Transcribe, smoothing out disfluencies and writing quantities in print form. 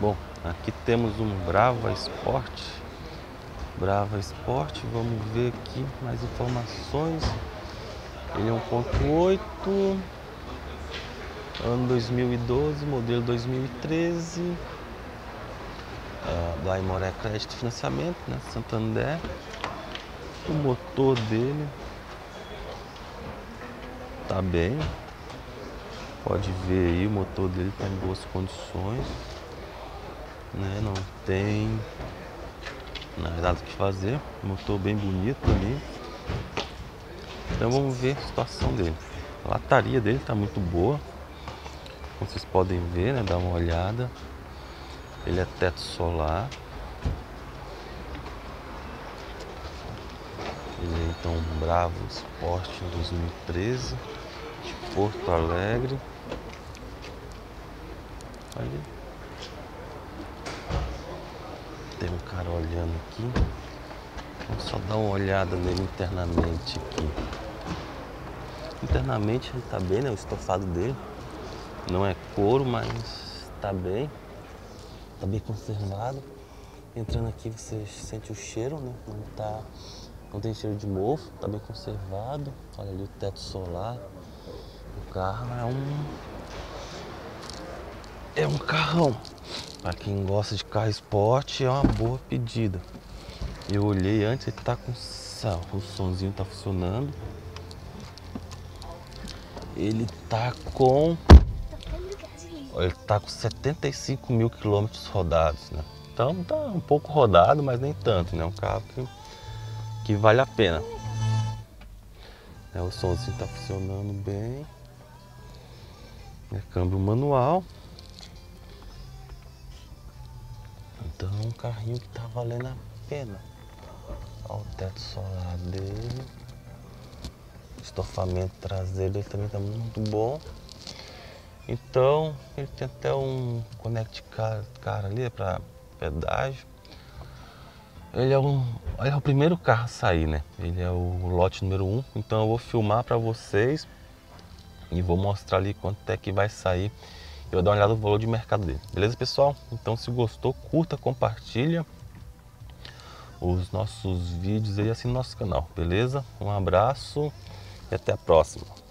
Bom, aqui temos um Bravo Sporting, vamos ver aqui mais informações. Ele é 1.8, ano 2012, modelo 2013, do Aimoré Crédito e Financiamento, né, Santander. O motor dele tá bem, pode ver aí, o motor dele tá em boas condições, né, não tem nada o que fazer, motor bem bonito ali. Então vamos ver a situação dele. A lataria dele tá muito boa, como vocês podem ver, né, dá uma olhada. Ele é teto solar, ele é então um Bravo Sporting 2013 de Porto Alegre. Olha, tem um cara olhando aqui. Vamos só dar uma olhada nele internamente aqui. Internamente ele tá bem, né? O estofado dele não é couro, mas tá bem. Tá bem conservado. Entrando aqui você sente o cheiro, né? Não tem cheiro de mofo, tá bem conservado. Olha ali o teto solar. O carro é um carrão. Para quem gosta de carro esporte é uma boa pedida. Eu olhei antes, ele tá com o somzinho tá funcionando. Ele tá com 75 mil quilômetros rodados, né? Então tá um pouco rodado, mas nem tanto, né? Um carro que vale a pena. É, o somzinho tá funcionando bem. É câmbio manual. Então é um carrinho que tá valendo a pena. Olha o teto solar dele. O estofamento traseiro dele também tá muito bom. Então ele tem até um connect car ali, é para pedágio. Ele é o primeiro carro a sair, né? Ele é o lote número 1. Então eu vou filmar para vocês e vou mostrar ali quanto é que vai sair. Eu vou dar uma olhada no valor de mercado dele. Beleza, pessoal? Então se gostou, curta, compartilha os nossos vídeos aí, assina nosso canal, beleza? Um abraço e até a próxima.